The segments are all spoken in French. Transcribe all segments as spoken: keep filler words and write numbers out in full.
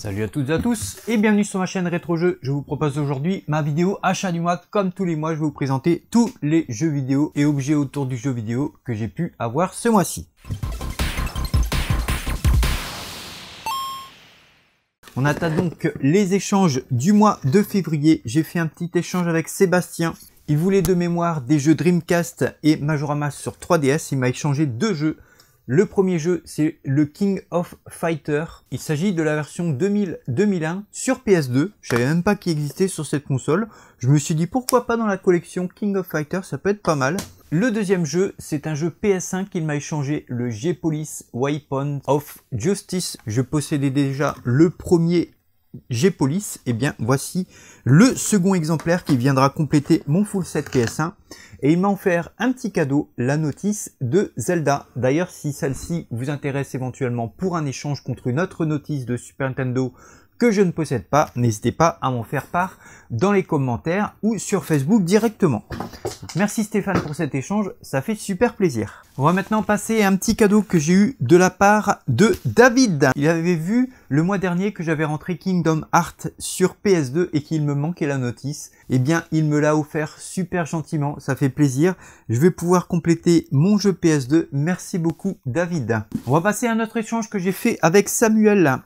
Salut à toutes et à tous et bienvenue sur ma chaîne Rétrojeux. Je vous propose aujourd'hui ma vidéo achat du mois. Comme tous les mois, je vais vous présenter tous les jeux vidéo et objets autour du jeu vidéo que j'ai pu avoir ce mois-ci. On attend donc les échanges du mois de février. J'ai fait un petit échange avec Sébastien. Il voulait de mémoire des jeux Dreamcast et Majora's Mask sur trois D S. Il m'a échangé deux jeux. Le premier jeu, c'est le King of Fighters. Il s'agit de la version deux mille deux mille un sur P S deux. Je savais même pas qu'il existait sur cette console. Je me suis dit pourquoi pas dans la collection King of Fighters, ça peut être pas mal. Le deuxième jeu, c'est un jeu P S un qu'il m'a échangé, le G-Police Weapons of Justice. Je possédais déjà le premier G-Police. Et eh bien voici le second exemplaire qui viendra compléter mon full set P S un. Et il m'a offert un petit cadeau, la notice de Zelda. D'ailleurs, si celle-ci vous intéresse éventuellement pour un échange contre une autre notice de Super Nintendo que je ne possède pas, n'hésitez pas à m'en faire part dans les commentaires ou sur Facebook directement. Merci Stéphane pour cet échange, ça fait super plaisir. On va maintenant passer à un petit cadeau que j'ai eu de la part de David. Il avait vu le mois dernier que j'avais rentré Kingdom Hearts sur P S deux et qu'il me manquait la notice. Eh bien, il me l'a offert super gentiment, ça fait plaisir. Je vais pouvoir compléter mon jeu P S deux. Merci beaucoup David. On va passer à un autre échange que j'ai fait avec Samuel.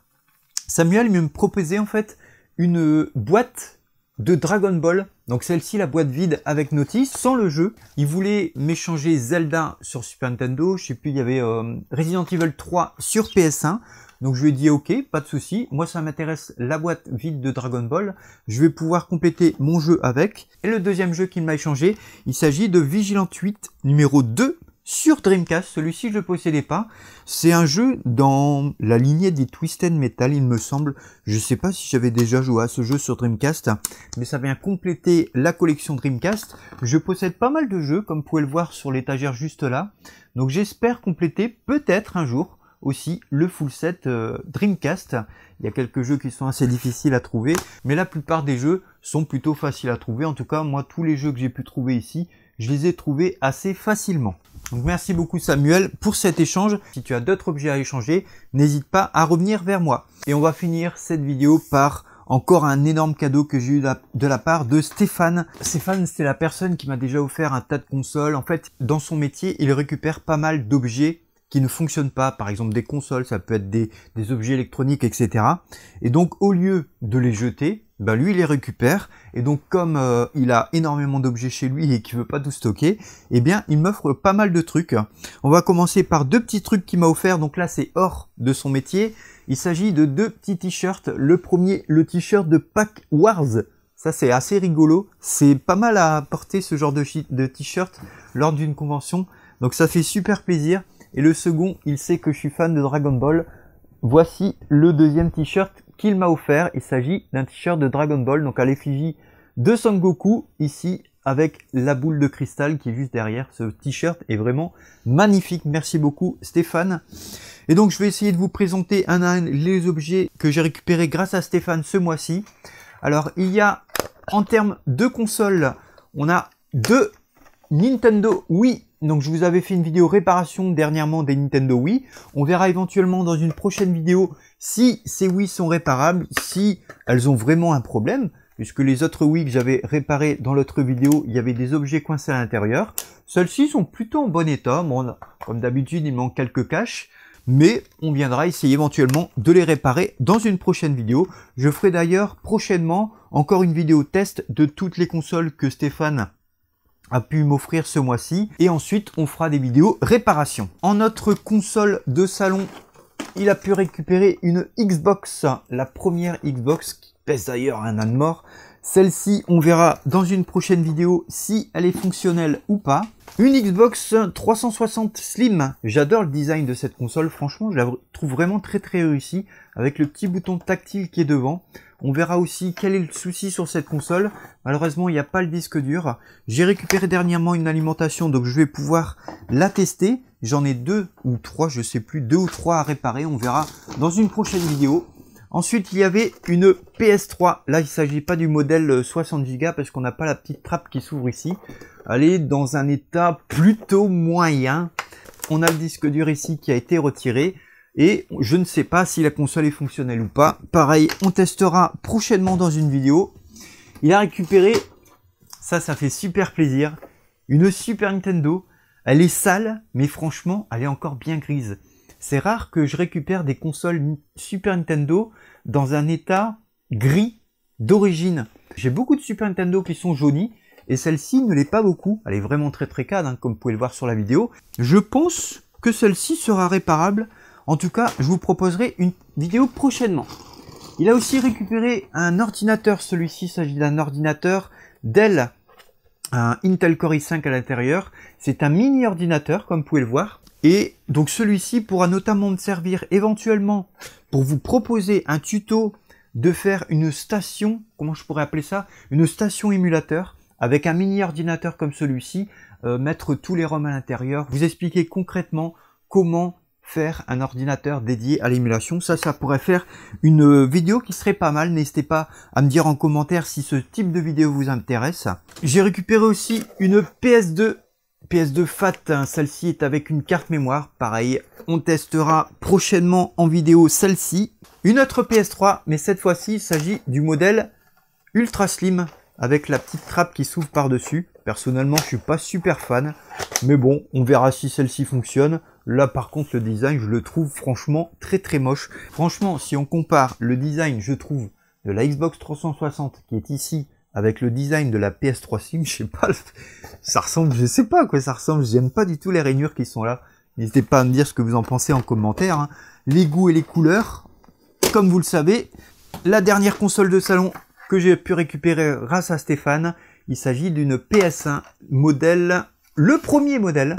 Samuel me proposait en fait une boîte de Dragon Ball, donc celle-ci, la boîte vide avec notice, sans le jeu. Il voulait m'échanger Zelda sur Super Nintendo, je sais plus, il y avait euh, Resident Evil trois sur P S un, donc je lui ai dit ok, pas de souci. Moi ça m'intéresse la boîte vide de Dragon Ball, je vais pouvoir compléter mon jeu avec. Et le deuxième jeu qu'il m'a échangé, il s'agit de Vigilante huit numéro deux. Sur Dreamcast, celui-ci je ne le possédais pas. C'est un jeu dans la lignée des Twisted Metal, il me semble. Je ne sais pas si j'avais déjà joué à ce jeu sur Dreamcast, mais ça vient compléter la collection Dreamcast. Je possède pas mal de jeux, comme vous pouvez le voir sur l'étagère juste là. Donc j'espère compléter peut-être un jour aussi le full set euh, Dreamcast. Il y a quelques jeux qui sont assez difficiles à trouver, mais la plupart des jeux sont plutôt faciles à trouver. En tout cas, moi, tous les jeux que j'ai pu trouver ici, je les ai trouvés assez facilement. Donc merci beaucoup Samuel pour cet échange. Si tu as d'autres objets à échanger, n'hésite pas à revenir vers moi. Et on va finir cette vidéo par encore un énorme cadeau que j'ai eu de la part de Stéphane. Stéphane, c'est la personne qui m'a déjà offert un tas de consoles. En fait, dans son métier, il récupère pas mal d'objets qui ne fonctionnent pas. Par exemple, des consoles, ça peut être des, des objets électroniques, et cetera. Et donc, au lieu de les jeter, bah lui il les récupère, et donc comme euh, il a énormément d'objets chez lui et qu'il veut pas tout stocker, eh bien il m'offre pas mal de trucs. On va commencer par deux petits trucs qu'il m'a offert, donc là c'est hors de son métier. Il s'agit de deux petits t-shirts. Le premier, le t-shirt de Pack Wars. Ça c'est assez rigolo, c'est pas mal à porter ce genre de t-shirt lors d'une convention, donc ça fait super plaisir. Et le second, il sait que je suis fan de Dragon Ball. Voici le deuxième t-shirt qu'il m'a offert. Il s'agit d'un t-shirt de Dragon Ball, donc à l'effigie de Son Goku, ici avec la boule de cristal qui est juste derrière. Ce t-shirt est vraiment magnifique, merci beaucoup Stéphane. Et donc je vais essayer de vous présenter un à un les objets que j'ai récupérés grâce à Stéphane ce mois-ci. Alors il y a, en termes de console, on a deux Nintendo Wii. Donc je vous avais fait une vidéo réparation dernièrement des Nintendo Wii. On verra éventuellement dans une prochaine vidéo si ces Wii sont réparables, si elles ont vraiment un problème, puisque les autres Wii que j'avais réparées dans l'autre vidéo, il y avait des objets coincés à l'intérieur. Celles-ci sont plutôt en bon état. Bon, comme d'habitude, il manque quelques caches, mais on viendra essayer éventuellement de les réparer dans une prochaine vidéo. Je ferai d'ailleurs prochainement encore une vidéo test de toutes les consoles que Stéphane a pu m'offrir ce mois-ci, et ensuite on fera des vidéos réparation. En notre console de salon, il a pu récupérer une Xbox, la première Xbox qui pèse d'ailleurs un âne mort. Celle-ci, on verra dans une prochaine vidéo si elle est fonctionnelle ou pas. Une Xbox trois cent soixante Slim. J'adore le design de cette console, franchement, je la trouve vraiment très très réussie, avec le petit bouton tactile qui est devant. On verra aussi quel est le souci sur cette console. Malheureusement, il n'y a pas le disque dur. J'ai récupéré dernièrement une alimentation, donc je vais pouvoir la tester. J'en ai deux ou trois, je sais plus, deux ou trois à réparer. On verra dans une prochaine vidéo. Ensuite, il y avait une P S trois. Là, il ne s'agit pas du modèle soixante giga parce qu'on n'a pas la petite trappe qui s'ouvre ici. Elle est dans un état plutôt moyen. On a le disque dur ici qui a été retiré. Et je ne sais pas si la console est fonctionnelle ou pas. Pareil, on testera prochainement dans une vidéo. Il a récupéré, ça, ça fait super plaisir, une Super Nintendo. Elle est sale, mais franchement, elle est encore bien grise. C'est rare que je récupère des consoles Super Nintendo dans un état gris d'origine. J'ai beaucoup de Super Nintendo qui sont jaunies, et celle-ci ne l'est pas beaucoup. Elle est vraiment très très cadre, hein, comme vous pouvez le voir sur la vidéo. Je pense que celle-ci sera réparable. En tout cas, je vous proposerai une vidéo prochainement. Il a aussi récupéré un ordinateur. Celui-ci s'agit d'un ordinateur Dell, un Intel Core i cinq à l'intérieur. C'est un mini-ordinateur, comme vous pouvez le voir. Et donc celui-ci pourra notamment me servir éventuellement pour vous proposer un tuto de faire une station, comment je pourrais appeler ça, une station émulateur, avec un mini-ordinateur comme celui-ci, euh, mettre tous les ROM à l'intérieur, vous expliquer concrètement comment faire un ordinateur dédié à l'émulation. Ça, ça pourrait faire une vidéo qui serait pas mal. N'hésitez pas à me dire en commentaire si ce type de vidéo vous intéresse. J'ai récupéré aussi une P S deux, P S deux Fat, hein. Celle-ci est avec une carte mémoire. Pareil, on testera prochainement en vidéo celle-ci. Une autre P S trois, mais cette fois-ci, il s'agit du modèle Ultra Slim, avec la petite trappe qui s'ouvre par-dessus. Personnellement, je suis pas super fan, mais bon, on verra si celle-ci fonctionne. Là, par contre, le design, je le trouve franchement très très moche. Franchement, si on compare le design, je trouve, de la Xbox trois cent soixante qui est ici, avec le design de la P S trois Slim, je sais pas, ça ressemble, je sais pas à quoi ça ressemble, j'aime pas du tout les rainures qui sont là. N'hésitez pas à me dire ce que vous en pensez en commentaire, hein. Les goûts et les couleurs, comme vous le savez, la dernière console de salon que j'ai pu récupérer grâce à Stéphane, il s'agit d'une P S un modèle, le premier modèle.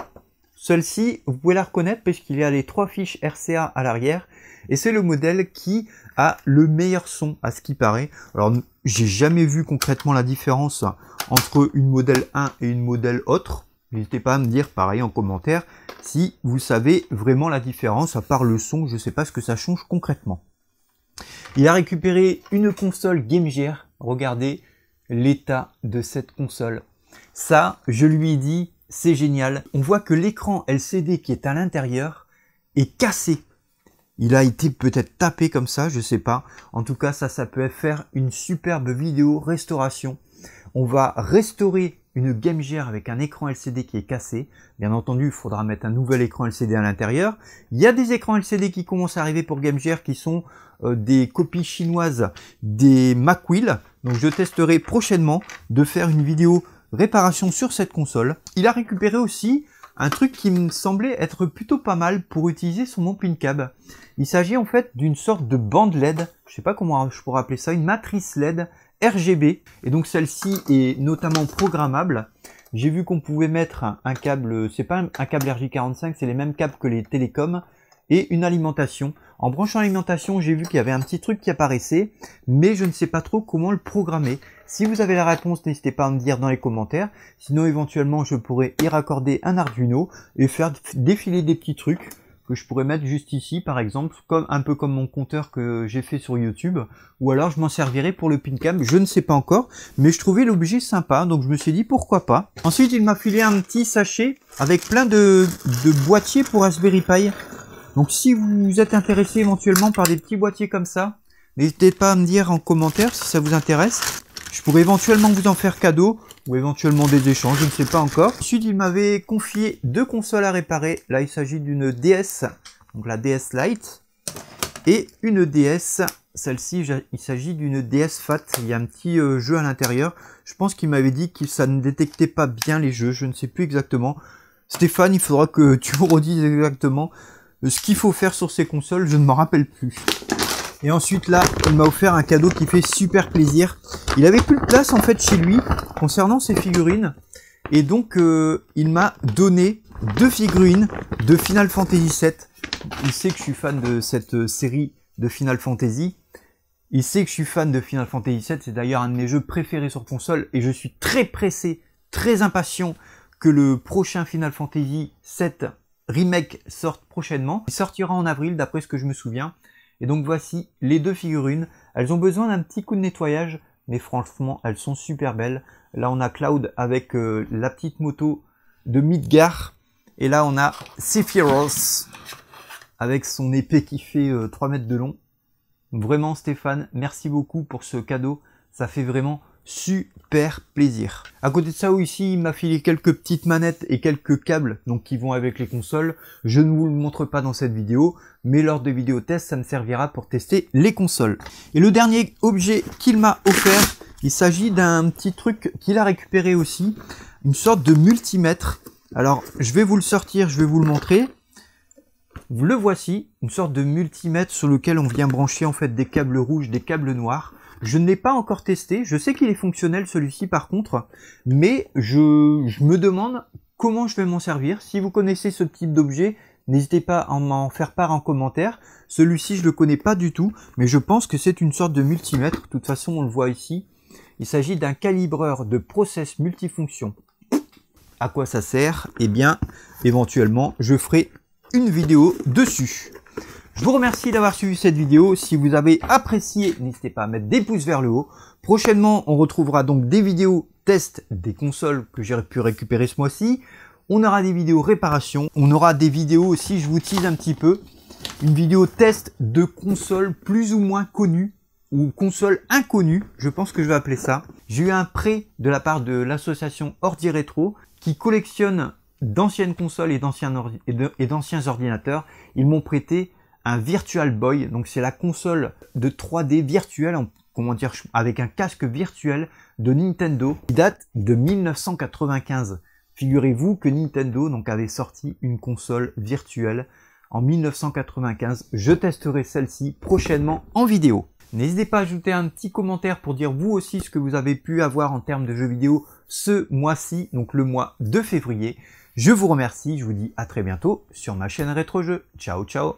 Celle-ci, vous pouvez la reconnaître parce qu'il y a les trois fiches R C A à l'arrière, et c'est le modèle qui a le meilleur son à ce qui paraît. Alors, j'ai jamais vu concrètement la différence entre une modèle un et une modèle autre. N'hésitez pas à me dire pareil en commentaire si vous savez vraiment la différence, à part le son, je ne sais pas ce que ça change concrètement. Il a récupéré une console Game Gear. Regardez l'état de cette console. Ça, je lui ai dit, c'est génial. On voit que l'écran L C D qui est à l'intérieur est cassé. Il a été peut-être tapé comme ça, je sais pas. En tout cas, ça, ça peut faire une superbe vidéo restauration. On va restaurer une Game Gear avec un écran L C D qui est cassé. Bien entendu, il faudra mettre un nouvel écran L C D à l'intérieur. Il y a des écrans L C D qui commencent à arriver pour Game Gear qui sont euh, des copies chinoises des Mac Wheel. Donc je testerai prochainement de faire une vidéo réparation sur cette console. Il a récupéré aussi un truc qui me semblait être plutôt pas mal pour utiliser sur mon pin cab. Il s'agit en fait d'une sorte de bande L E D, je sais pas comment je pourrais appeler ça, une matrice L E D R G B, et donc celle-ci est notamment programmable. J'ai vu qu'on pouvait mettre un câble, c'est pas un câble R J quarante-cinq, c'est les mêmes câbles que les télécoms, et une alimentation. En branchant l'alimentation, j'ai vu qu'il y avait un petit truc qui apparaissait, mais je ne sais pas trop comment le programmer. Si vous avez la réponse, n'hésitez pas à me dire dans les commentaires. Sinon, éventuellement, je pourrais y raccorder un Arduino et faire défiler des petits trucs que je pourrais mettre juste ici, par exemple, comme un peu comme mon compteur que j'ai fait sur YouTube. Ou alors, je m'en servirai pour le pincam, je ne sais pas encore, mais je trouvais l'objet sympa, donc je me suis dit pourquoi pas. Ensuite, il m'a filé un petit sachet avec plein de, de boîtiers pour Raspberry Pi. Donc si vous êtes intéressé éventuellement par des petits boîtiers comme ça, n'hésitez pas à me dire en commentaire si ça vous intéresse. Je pourrais éventuellement vous en faire cadeau ou éventuellement des échanges, je ne sais pas encore. Ensuite, il m'avait confié deux consoles à réparer. Là, il s'agit d'une D S, donc la D S Lite, et une D S, celle-ci, il s'agit d'une D S Fat. Il y a un petit euh, jeu à l'intérieur. Je pense qu'il m'avait dit que ça ne détectait pas bien les jeux, je ne sais plus exactement. Stéphane, il faudra que tu me redises exactement ce qu'il faut faire sur ces consoles, je ne m'en rappelle plus. Et ensuite là, il m'a offert un cadeau qui fait super plaisir. Il avait plus de place en fait chez lui concernant ses figurines. Et donc euh, il m'a donné deux figurines de Final Fantasy sept. Il sait que je suis fan de cette série de Final Fantasy. Il sait que je suis fan de Final Fantasy sept. C'est d'ailleurs un de mes jeux préférés sur console. Et je suis très pressé, très impatient que le prochain Final Fantasy sept Remake sorte prochainement. Il sortira en avril d'après ce que je me souviens. Et donc voici les deux figurines. Elles ont besoin d'un petit coup de nettoyage, mais franchement elles sont super belles. Là on a Cloud avec euh, la petite moto de Midgar. Et là on a Sephiroth avec son épée qui fait euh, trois mètres de long. Vraiment Stéphane, merci beaucoup pour ce cadeau, ça fait vraiment super plaisir. À côté de ça, ici, il m'a filé quelques petites manettes et quelques câbles donc qui vont avec les consoles. Je ne vous le montre pas dans cette vidéo, mais lors de vidéos tests, ça me servira pour tester les consoles. Et le dernier objet qu'il m'a offert, il s'agit d'un petit truc qu'il a récupéré aussi, une sorte de multimètre. Alors, je vais vous le sortir, je vais vous le montrer. Le voici, une sorte de multimètre sur lequel on vient brancher en fait des câbles rouges, des câbles noirs. Je ne l'ai pas encore testé, je sais qu'il est fonctionnel celui-ci par contre, mais je, je me demande comment je vais m'en servir. Si vous connaissez ce type d'objet, n'hésitez pas à m'en faire part en commentaire. Celui-ci je le connais pas du tout, mais je pense que c'est une sorte de multimètre. De toute façon on le voit ici, il s'agit d'un calibreur de process multifonction. À quoi ça sert? Eh bien éventuellement je ferai une vidéo dessus. Je vous remercie d'avoir suivi cette vidéo. Si vous avez apprécié, n'hésitez pas à mettre des pouces vers le haut. Prochainement, on retrouvera donc des vidéos tests des consoles que j'ai pu récupérer ce mois-ci. On aura des vidéos réparation. On aura des vidéos aussi, je vous tease un petit peu, une vidéo test de consoles plus ou moins connues ou consoles inconnues. Je pense que je vais appeler ça. J'ai eu un prêt de la part de l'association Ordi Rétro qui collectionne d'anciennes consoles et d'anciens ordi et d'anciens ordinateurs. Ils m'ont prêté un Virtual Boy, donc c'est la console de trois D virtuelle, comment dire, avec un casque virtuel de Nintendo qui date de mille neuf cent quatre-vingt-quinze. Figurez-vous que Nintendo donc avait sorti une console virtuelle en mille neuf cent quatre-vingt-quinze. Je testerai celle-ci prochainement en vidéo. N'hésitez pas à ajouter un petit commentaire pour dire vous aussi ce que vous avez pu avoir en termes de jeux vidéo ce mois-ci, donc le mois de février. Je vous remercie, je vous dis à très bientôt sur ma chaîne Rétrojeux. Ciao, ciao!